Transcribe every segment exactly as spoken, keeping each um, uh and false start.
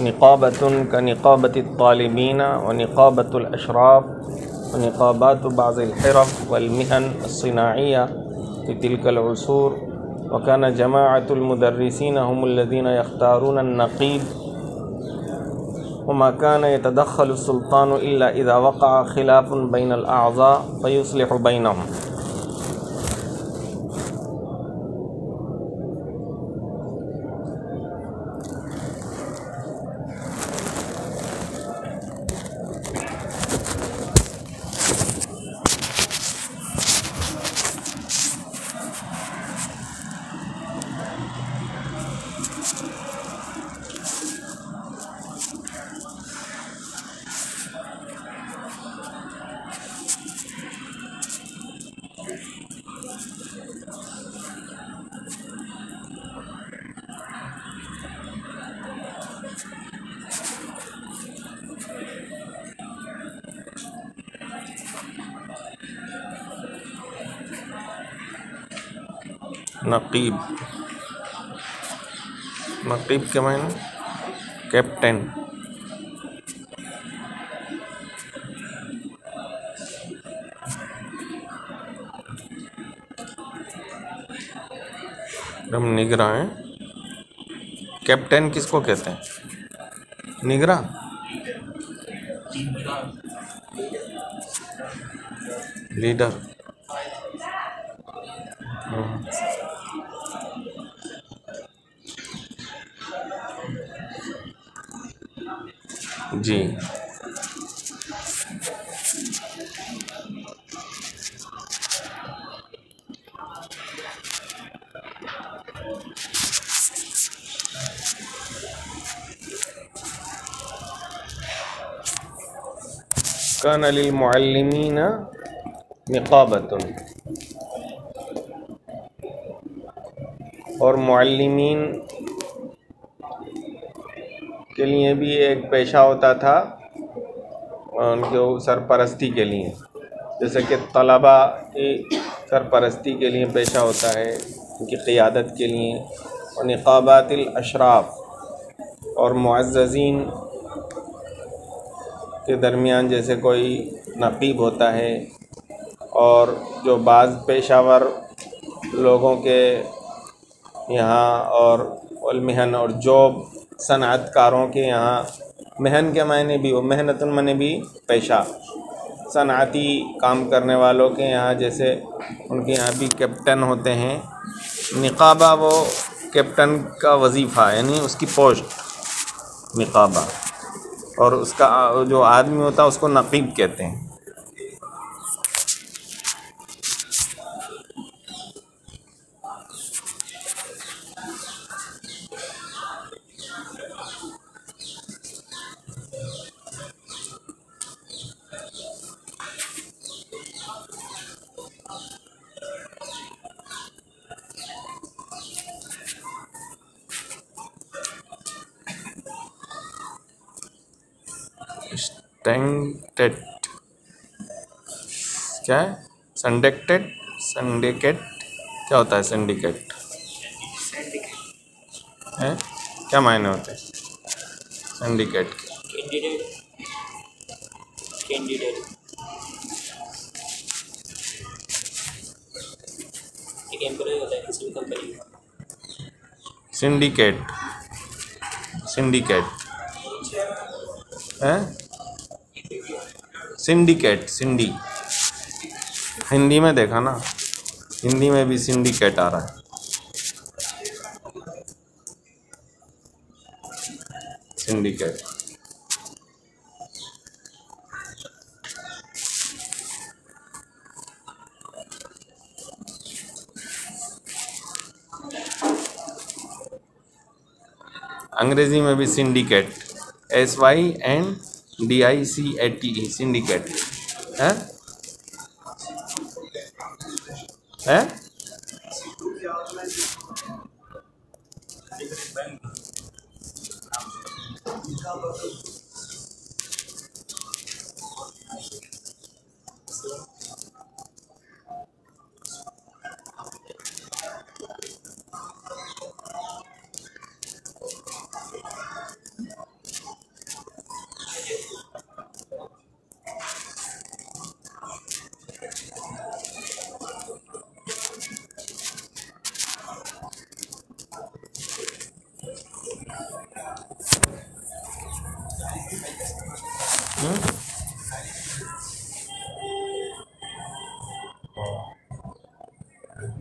نقابة كنقابة الطالبين ونقابة الأشراف ونقابات بعض الحرف والمهن الصناعية في تلك العصور. وكان جماعة المدرسين هم الذين يختارون النقيب، وما كان يتدخل السلطان إلا إذا وقع خلاف بين الأعضاء فيصلح بينهم. نقیب نقیب کے معنی کیپٹن، ہم نگراں ہیں. کیپٹن کس کو کہتے ہیں؟ نگراں. لیڈر. جی كان للمعلمين نقابة، اور معلمین کے لیے بھی ایک پیشہ ہوتا تھا ان کے سرپرستی کے لیے، جیسے کہ طلبہ کی سرپرستی کے لیے پیشہ ہوتا ہے ان کی قیادت کے لیے. اور نقابات الاشراف اور معززین کے درمیان جیسے کوئی نقیب ہوتا ہے، اور جو بعض پیشہ ور لوگوں کے یہاں اور المہن اور جوب صنعت کاروں کے یہاں محن کے معنی بھی ہو، محنت المعنی بھی پیشہ، صنعتی کام کرنے والوں کے یہاں جیسے ان کے یہاں بھی کیپٹن ہوتے ہیں. نقابہ وہ کیپٹن کا وظیفہ یعنی اس کی پوسٹ نقابہ، اور اس کا جو آدمی ہوتا ہے اس کو نقیب کہتے ہیں. سنڈیکیٹ کیا ہے؟ سنڈیکیٹ سنڈیکیٹ کیا ہوتا ہے؟ سنڈیکیٹ کیا معنی ہوتا ہے؟ سنڈیکیٹ کینڈیڈیٹ ایک ایمپلائی ہوتا ہے کسی بھی کمپنی کا. سنڈیکیٹ سنڈیکیٹ سنڈیکیٹ سنڈی ہندی میں دیکھا نا، ہندی میں بھی سنڈیکیٹ آ رہا ہے. سنڈیکیٹ انگریزی میں بھی syndicate, S Y N D I C A T E syndicate ہے.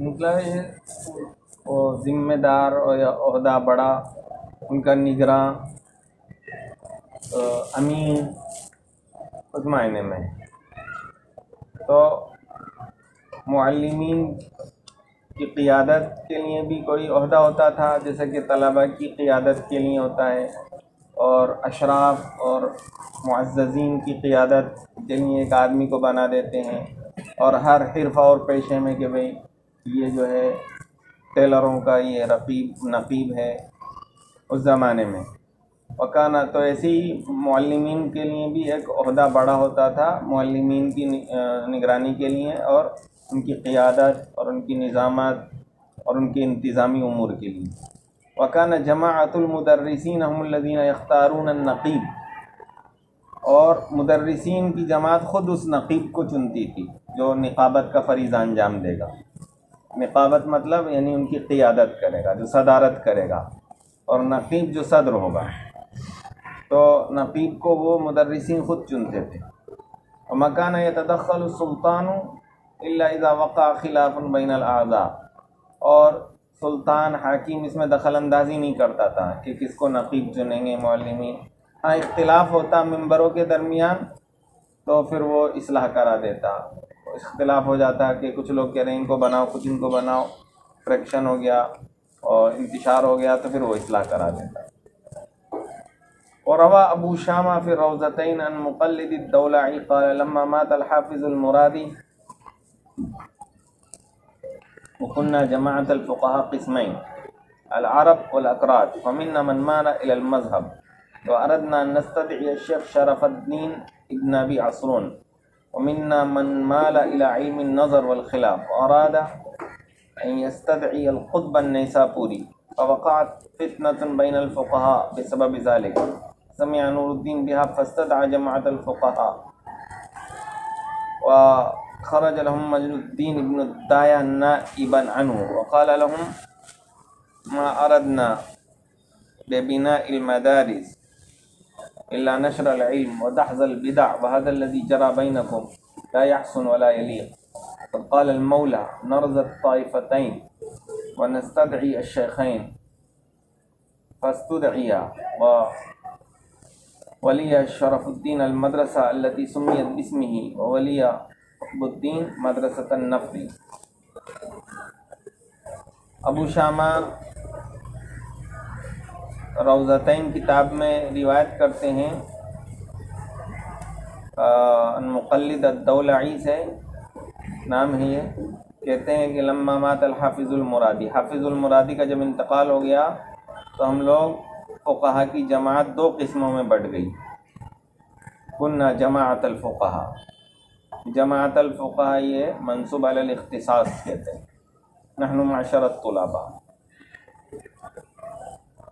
मतलब ये और जिम्मेदार और अहदा बड़ा, उनका निगरां, अमीन उस मायने में। तो मुअल्लिमीन की क़ियादत के लिए भी कोई अहदा होता था, जैसे कि तलबा की क़ियादत के लिए होता है, और अशराफ और मुअज़्ज़ज़ीन की क़ियादत के लिए एक आदमी को बना देते हैं। और हर हिरफ़ा और पेशे में कि भाई ये जो है टेलरों का ये रफ़ीब नक़ीब है उस ज़माने में वकाना। तो ऐसे ही मुअल्लिमीन के लिए भी एक अहदा बड़ा होता था, मुअल्लिमीन की निगरानी के लिए और उनकी क़ियादत और उनकी निज़ामत और उनके इंतज़ामी उमूर के लिए। वकाना जमाअतुल मुदर्रिसीन हमुल्लज़ीना यख्तारून अन्नक़ीब, और मुदर्रिसीन की जमात ख़ुद उस नक़ीब को चुनती थी जो निक़ाबत का फ़रीज़ा अंजाम देगा। निक़ाबत मतलब यानी उनकी क़ियादत करेगा, जो सदारत करेगा, और नक़ीब जो सदर होगा। तो नक़ीब को वो मुदर्रिसीन ख़ुद चुनते थे। और मकाना यतदख़्ख़ल सुल्तानु इल्ला इज़ा वक़ा खिलाफ़ुन बैनल आज़ा, और सुल्तान हाकिम इसमें दखल अंदाज़ी नहीं करता था कि किसको नक़ीब चुनेंगे मुअल्लिमीन। हाँ, इख्तिलाफ़ होता मेंबरों के दरमियान तो फिर वो इस्लाह करा देता, इख्तिलाफ़ हो जाता कि कुछ लोग कह रहे हैं इनको बनाओ, कुछ इनको बनाओ, फ्रैक्शन हो गया और इंतशार हो गया, तो फिर वो इस्लाह करा देता। और रवा अबू शामा फिर रौज़तैन अन मुक़ल्लिद अद-दौला क़ाल लम्मा मात अल-हाफ़िज़ अल-मुरादी वक़ुन्ना जमाअत अल-फ़ुक़हा क़िस्मैन अल-अरब वल-अकराद फ़मिन्ना मन माला इला अल-मज़हब वअरदना अन नस्तदइय अश-शेख शरफ़ुद्दीन इब्न अबी असरून वमिन्ना मन माला इला इल्म अन-नज़र वल-खिलाफ़ वअरादा अन यस्तदइय अल-क़ुत्ब अन-नैसापूरी फ़वक़अत फ़ितनतुन बैन अल-फ़ुक़हा बिसबबि ज़ालिक समिअ नूरुद्दीन बिहा फ़स्तदअ जमाअत अल-फ़ुक़हा व خرج لهم مجد الدين ابن الداية نائبا عنه وقال لهم ما أردنا ببناء المدارس إلا نشر العلم ودحض البدع، وهذا الذي جرى بينكم لا يحسن ولا يليق. قال المولى نرز الطائفتين ونستدعي الشيخين فاستدعيا، وولي شرف الدين المدرسة التي سميت باسمه، وولي बुद्दीन मदरसत नफी। अबू शामा रौज़तैन किताब में रिवायत करते हैं मुक़ल्लिद अद-दौलाई से, नाम है ये। कहते हैं कि लम्मा मात अल-हाफ़िज़ुल मुरादी, हाफ़िज़ुल मुरादी का जब इंतकाल हो गया तो हम लोग फ़ुक़हा की जमात दो किस्मों में बढ़ गई। कुन्ना जमाअत अल-फ़ुक़हा, जमात अल-फ़ुक़हा ये मंसूब अल-इख़्तिसास कहते हैं। नहनु माशर अल-तुलाबा,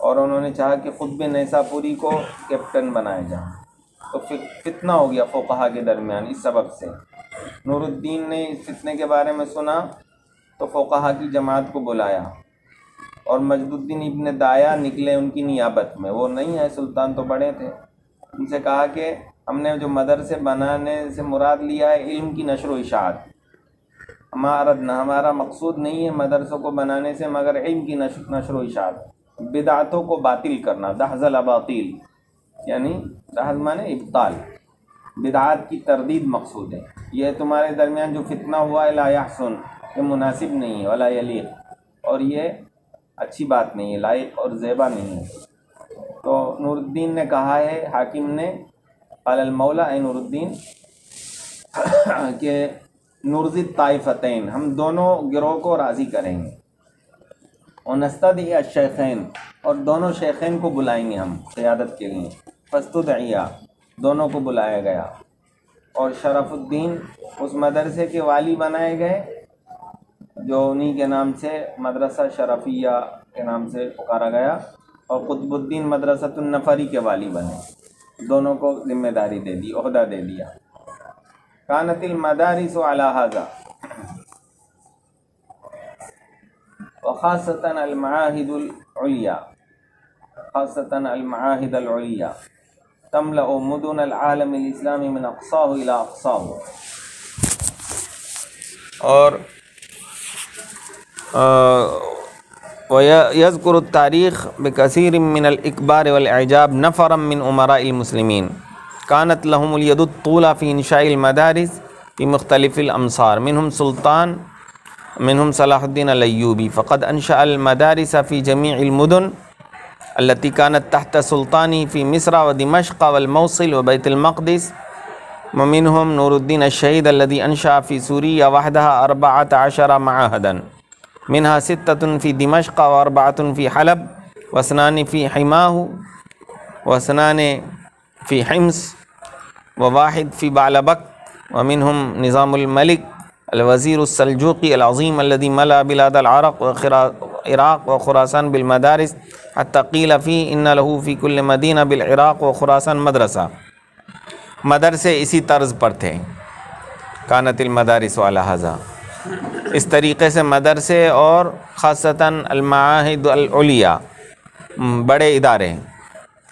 और उन्होंने चाहा कि ख़ुत्ब नैसापूरी को कैप्टन बनाया जाए। तो फितना हो गया फ़ुक़हा के दरमियान इस सबब से। नूरुद्दीन ने इस फितने के बारे में सुना तो फ़ुक़हा की जमात को बुलाया, और मजदुद्दीन इब्न दाया निकले उनकी नियाबत में, वो नहीं है सुल्तान तो बड़े थे। उनसे कहा कि हमने जो मदरसे बनाने से मुराद लिया है इल्म की नशर व इशाअत, हमारा हमारा मकसूद नहीं है मदरसों को बनाने से मगर इल्म की नशर व इशाअत, बिदअतों को बातिल करना, दहज़ल अबातिल यानी दहज़ माने इब्ताल, बिदअत की तरदीद मकसूद है। यह तुम्हारे दरमियान जो फितना हुआ है ला यहसन, ये मुनासिब नहीं है, वला यलीक़, और ये अच्छी बात नहीं है, लायक और ज़ेबा नहीं है। तो नूरुद्दीन ने कहा है, हाकिम ने अल मौला ए नूरुद्दीन के नूरज़ ताइफ़तैन, हम दोनों गिरोह को राज़ी करेंगे, और नस्तदइय शेखैन, और दोनों शेखैन को बुलाएंगे हम क़ियादत के लिए। फस्तुदइया दोनों को बुलाया गया और शरफुद्दीन उस मदरसे के वाली बनाए गए जो उन्हीं के नाम से मदरसा शरफिया के नाम से पुकारा गया और कुतुबुद्दीन मदरसतुन्नफरी के वाली बने। दोनों को जिम्मेदारी दे दी, ओहदा दे दिया। कानतिल मदारिस अला हाजा वखासतन अल-मआहिदुल उलिया खासतन अल-मआहिदुल उलिया तमलअ मुदुन अल-आलम अल-इस्लामी मिन अक़साहु इला अक़साहु। और वयज़कुरु तारीख़ बिकसीर मिन अल-इकबार वल-इजाब नफ़रम मिन उमरा अल-मुस्लिमीन कानत लहुमुल यदु तूला फ़ी इंशाइल मदारिस फ़ी मुख्तलिफ़िल अमसार मिनहुम सुल्तान منهم صلاح الدين الأيوبي فقد أنشأ المدارس في جميع المدن التي كانت تحت سلطانه في مصر ودمشق والموصل وبيت المقدس ومنهم نور الدين الشهيد الذي أنشأ في سوريا وحدها أربعة عشر معاهدا منها ستة في دمشق وأربعة في حلب واثنان في حماه واثنان في حمص وواحد في بعلبك ومنهم نظام الملك الوزير السلجوقي العظيم الذي ملا بلاد العراق والعراق وخراسان بالمدارس حتى قيل فيه إن له في كل مدينة بالعراق وخراسان مدرسة۔ مدرسے اسی طرز پر تھے۔ كانت المدارس على هذا، اس طریقے سے مدرسے اور خاصتاً المعاهد العليا بڑے ادارے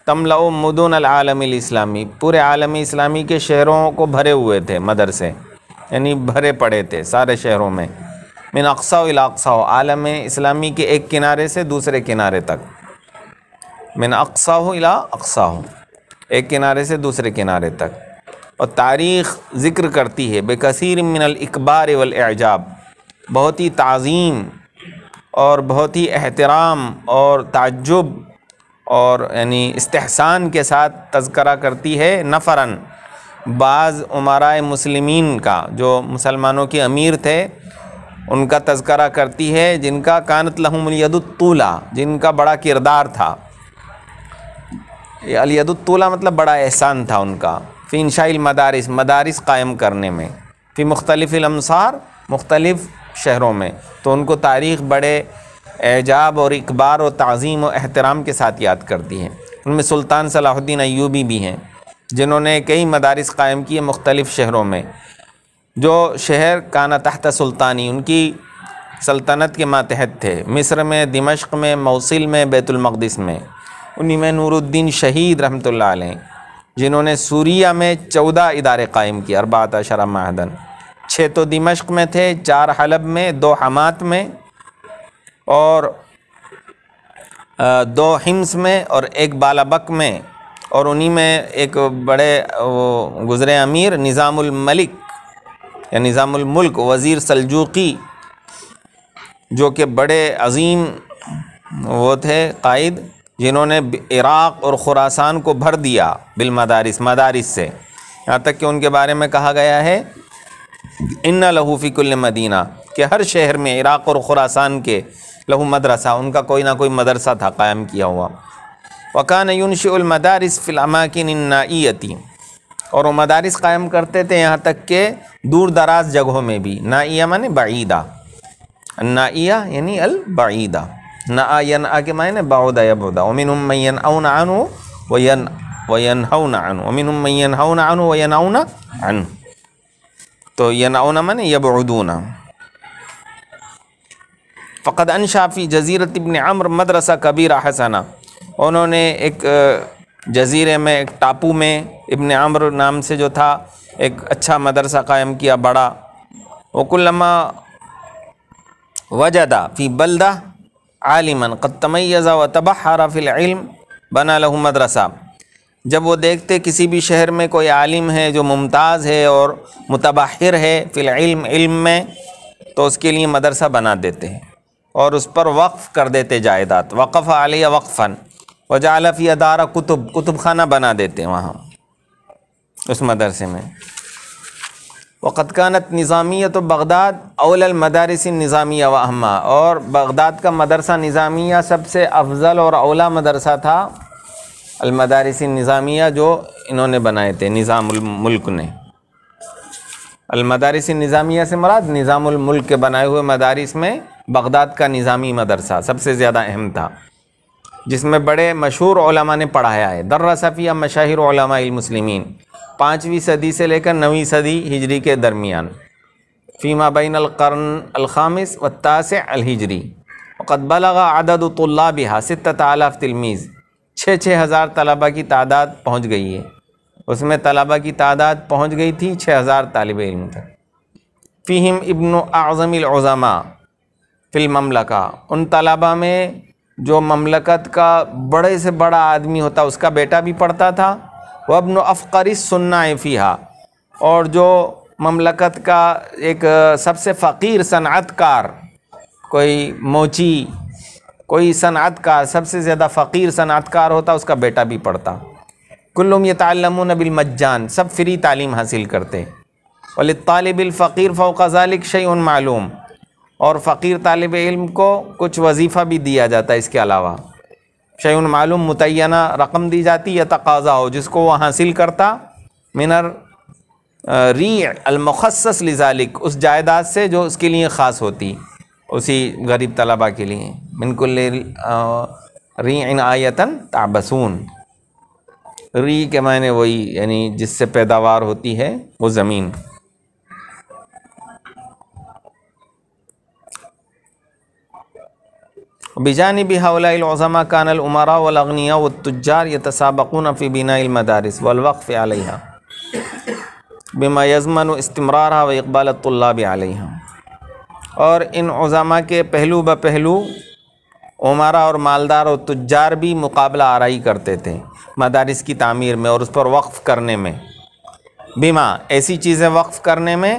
تملأ مدن العالم الاسلامی پورے عالم اسلامی کے شہروں کو بھرے ہوئے تھے مدرسے، یعنی بھرے پڑے تھے سارے شہروں میں۔ من اقصا الى اقصا عالم اسلامی کے ایک کنارے سے دوسرے کنارے تک، من اقصا الى اقصا ایک کنارے سے دوسرے کنارے تک۔ اور تاریخ ذکر کرتی ہے بکثیر من الاکبار والاعجاب، بہت ہی تعظیم اور بہت ہی احترام اور تعجب اور یعنی استحسان کے ساتھ تذکرہ کرتی ہے نفراً، بعض امراء مسلمین کا جو مسلمانوں کے امیر تھے ان کا تذکرہ کرتی ہے، جن کا کانت لہم الید الطولہ، جن کا بڑا کردار تھا۔ الید الطولہ مطلب بڑا احسان تھا ان کا۔ فی انشاء المدارس مدارس قائم کرنے میں، فی مختلف الامصار مختلف شہروں میں۔ تو ان کو تاریخ بڑے اعجاب اور اکبار و تعظیم و احترام کے ساتھ یاد کرتی ہے۔ ان میں سلطان صلاح الدین ایوبی بھی ہیں جنہوں نے کئی مدارس قائم کیے مختلف شہروں میں۔ جو شہر کانا تحت سلطانی ان کی سلطنت کے ماتحت تھے، مصر میں، دمشق میں، موصل میں، بیت المقدس میں۔ انہی میں نور الدین شہید رحمۃ اللہ علیہ جنہوں نے سوریا میں چودہ ادارے قائم کیے، اربعۃ عشرہ معہدن، چھ تو دمشق میں تھے، چار حلب میں، دو حمات میں اور دو حمص میں اور ایک بالابک میں۔ اور انہی میں ایک بڑے گزرے امیر نظام الملک یا نظام الملک وزیر سلجوقی جو کہ بڑے عظیم وہ تھے قائد جنہوں نے عراق اور خراسان کو بھر دیا بالمدارس مدارس سے، یہاں تک کہ ان کے بارے میں کہا گیا ہے ان لہو فی کل مدینہ کہ ہر شہر میں عراق اور خراسان کے لہو مدرسہ، ان کا کوئی نہ کوئی مدرسہ تھا قائم کیا ہوا۔ وَكَانَ يُنْشِئُ الْمَدَارِسِ فِي الْأَمَاكِنِ النَّائِيَّةِ اور وہ مدارس قائم کرتے تھے یہاں تک کہ دور دراز جگہوں میں بھی۔ نائیہ معنی بعیدہ، النائیہ یعنی البعیدہ، نعا ینعا کے معنی بعودہ یبعودہ۔ وَمِنْهُمْ مَنْ يَنْعَوْنَ عَنْهُ وَيَنْحَوْنَ عَنْهُ وَمِنْهُمْ مَنْ يَنْحَوْنَ عَنْهُ وَيَنْعَوْنَ عَنْهُ۔ تو ینعون معنی یبعودون۔ فَقَدْ أَنْشَأَ فِي جَزِيرَةِ ابْنِ عَمْرٍ مَدْرَسَةً كَبِيرَةً حَسَنَةً، انہوں نے ایک جزیرے میں ایک ٹاپو میں ابن عمرو نام سے جو تھا ایک اچھا مدرسہ قائم کیا بڑا۔ وَكُلَّمَا وَجَدَ فِي بَلْدَةٍ عَالِمًا قَدْ تَمَيَّزَ وَتَبَحَّرَ فِي الْعِلْمِ بَنَا لَهُ مَدْرَسَةً۔ جب وہ دیکھتے کسی بھی شہر میں کوئی عالم ہے جو ممتاز ہے اور متبحر ہے فی العلم علم میں، تو اس کے لیے مدرسہ بنا دیتے ہیں اور اس پر وقف کر دیتے جائیدات، وقف علیہ وقفاً، وجعل فی ادارہ کتب، کتب خانہ بنا دیتے وہاں اس مدرسے میں۔ وقد كانت نظامیت بغداد اول المدارس النظامیہ و اہمہ، اور بغداد کا مدرسہ نظامیہ سب سے افضل اور اولا مدرسہ تھا المدارس النظامیہ جو انہوں نے بنائے تھے نظام الملک نے۔ المدارس النظامیہ سے مراد نظام الملک کے بنائے ہوئے مدارس میں بغداد کا نظامی مدرسہ سب سے زیادہ اہم تھا، جس میں بڑے مشہور علماء نے پڑھایا ہے۔ درس فیہا مشاہیر علماء المسلمین، پانچویں صدی سے لے کر نویں صدی ہجری کے درمیان، فیما بین القرن الخامس والتاسع الہجری، وقد بلغ عدد طلابها ستة آلاف تلمیز، چھے چھے ہزار طلبہ کی تعداد پہنچ گئی ہے۔ اس میں طلبہ کی تعداد پہنچ گئی تھی چھے ہزار طالب علم تھے۔ فیہم ابن اعظم العظماء فی المملکہ، ان طلبہ میں جو مملکت کا بڑے سے بڑا آدمی ہوتا اس کا بیٹا بھی پڑھتا تھا، وابن افقر الصناع فیہا، اور جو مملکت کا ایک سب سے فقیر صنعت کار، کوئی موچی کوئی صنعت کار سب سے زیادہ فقیر صنعت کار ہوتا اس کا بیٹا بھی پڑھتا۔ کلہم یتعلمون بالمجان، سب فری تعلیم حاصل کرتے۔ وللطالب الفقیر فوق ذلک شیء معلوم، اور فقیر طالب علم کو کچھ وظیفہ بھی دیا جاتا ہے اس کے علاوہ، شیء معلوم متعینہ رقم دی جاتی، یتقاضا ہو جس کو وہ حاصل کرتا، من الریع المخصص لذالک، اس جائیداد سے جو اس کے لیے خاص ہوتی اسی غریب طلبہ کے لیے، من کل ریع آیتاً تعبسون، ریع کے معنی وہی یعنی جس سے پیداوار ہوتی ہے وہ زمین۔ بجانب هؤلاء العظماء كان الأمراء والأغنياء والتجار يتسابقون في بناء المدارس والوقف عليها بما يضمن استمرارها وإقبال الطلاب عليها۔ اور ان عظماء کے پہلو با پہلو عمراء اور مالدار اور تجار بھی مقابلہ آرائی کرتے تھے مدارس کی تعمیر میں اور اس پر وقف کرنے میں، بما ایسی چیزیں وقف کرنے میں،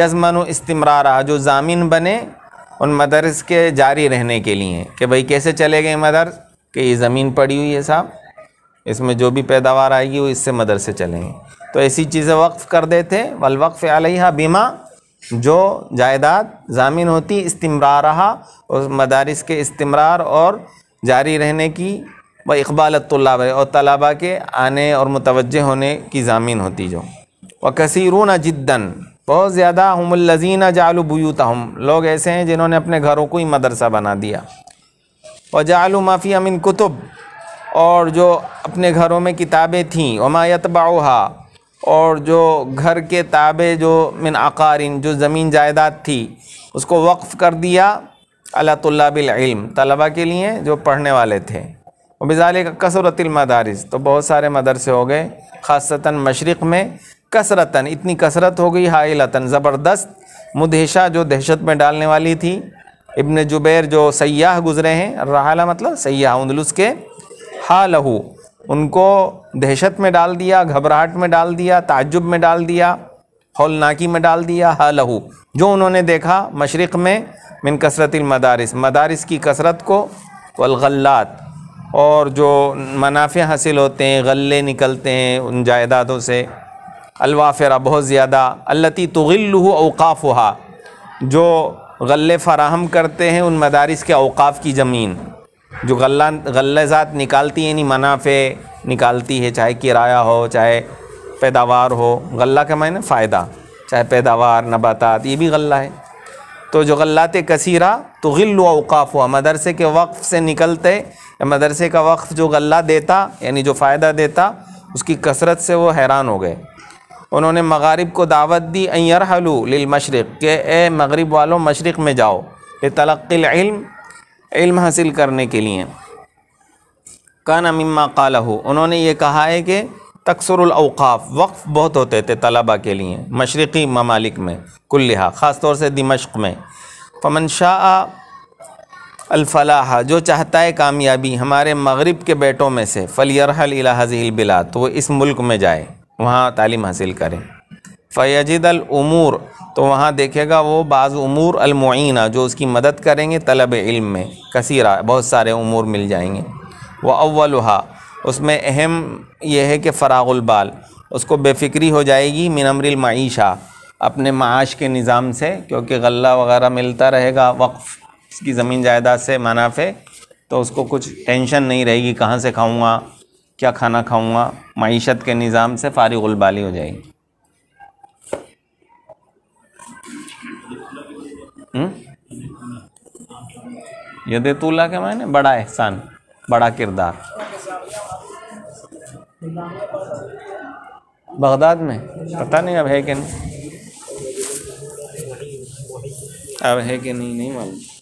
یضمن استمرارها جو ضامن بنے ان مدرس کے جاری رہنے کے لیے، کہ بھئی کیسے چلے گئے مدرس، کہ یہ زمین پڑی ہوئی ہے صاحب، اس میں جو بھی پیداوار آئے گی وہ اس سے مدرسے چلیں گے، تو ایسی چیزیں وقف کر دیتے۔ والوقف علیہا بما، جو جائیداد ضامن ہوتی استمرارہا، اس مدارس کے استمرار اور جاری رہنے کی، و اقبال الطلاب اور طلبہ کے آنے اور متوجہ ہونے کی ضامن ہوتی جو۔ وکثیرون جداً، بہت زیادہ، ہم الذین جعلوا بیوتہم، لوگ ایسے ہیں جنہوں نے اپنے گھروں کو ہی مدرسہ بنا دیا، وجعلوا ما فیہا من کتب، اور جو اپنے گھروں میں کتابیں تھیں، وما یتبعوها، اور جو گھر کے تابع جو من عقارن جو زمین جائیداد تھی اس کو وقف کر دیا علی طلاب العلم، طلبہ کے لیے جو پڑھنے والے تھے۔ وبذالک کثرت المدارس، تو بہت سارے مدرسے ہو گئے خاصتاً مشرق میں، کثرتاً اتنی کثرت ہو گئی، حائلتاً زبردست، مدهشہ جو دہشت میں ڈالنے والی تھی۔ ابن جبیر جو سیاح گزرے ہیں، رحالہ مطلب سیاح، اندلس کے، حالہو ان کو دہشت میں ڈال دیا، گھبراہٹ میں ڈال دیا، تعجب میں ڈال دیا، ہولناکی میں ڈال دیا، حالہو جو انہوں نے دیکھا مشرق میں، من کثرت المدارس، مدارس کی کثرت کو، والغلات، اور جو منافع حاصل ہوتے ہیں، غلے نکلتے ہیں ان جائیدادوں سے، الوافرہ بہت زیادہ، اللتی تغلہ اوقافہا، جو غلے فراہم کرتے ہیں ان مدارس کے اوقاف کی زمین، جو غلے ذات نکالتی ہے یعنی منافع نکالتی ہے، چاہے کرایہ ہو چاہے پیداوار ہو، غلہ کا معنی فائدہ، چاہے پیداوار نباتات یہ بھی غلہ ہے، تو جو غلات کثیرہ تغلہ اوقافہا، مدرسے کے وقف سے نکلتے، مدرسے کا وقف جو غلہ دیتا یعنی جو فائدہ دیتا، اس کی کثرت سے وہ حیران ہو گئے۔ انہوں نے مغارب کو دعوت دی، ان یرحلوا للمشرق، کہ اے مغرب والوں مشرق میں جاؤ، لتلقی العلم، علم حاصل کرنے کے لیے۔ کان مما قالہ، انہوں نے یہ کہا ہے کہ تکثر الاوقاف، وقف بہت ہوتے تھے طلبہ کے لیے مشرقی ممالک میں کلہا، خاص طور سے دمشق میں۔ فمن شاء الفلاح، جو چاہتا ہے کامیابی ہمارے مغرب کے بیٹوں میں سے، فلیرحل الی ھذہ البلاد، تو وہ اس ملک میں جائے وہاں تعلیم حاصل کریں۔ فَيَجِدَ الْأُمُورِ، تو وہاں دیکھے گا وہ بعض امور المعینہ جو اس کی مدد کریں گے طلب علم میں، کثیرہ بہت سارے امور مل جائیں گے۔ وَأَوَّلُهَا، اس میں اہم یہ ہے کہ فراغ البال، اس کو بے فکری ہو جائے گی، مِنْ أَمْرِ الْمَعِيشَةِ، اپنے معاش کے نظام سے، کیونکہ غلہ وغیرہ ملتا رہے گا وقف اس کی زمین جائیداد سے منافع، تو اس کو کچھ ٹینشن نہیں رہے گی، کہاں سے کھاؤں گا क्या खाना खाऊंगा, माईशत के निज़ाम से फारिग उलबाली हो जाएगी। यदतुल्ला के मायने बड़ा एहसान, बड़ा किरदार। बगदाद में पता नहीं अब है कि नहीं, अब है कि नहीं नहीं मालूम।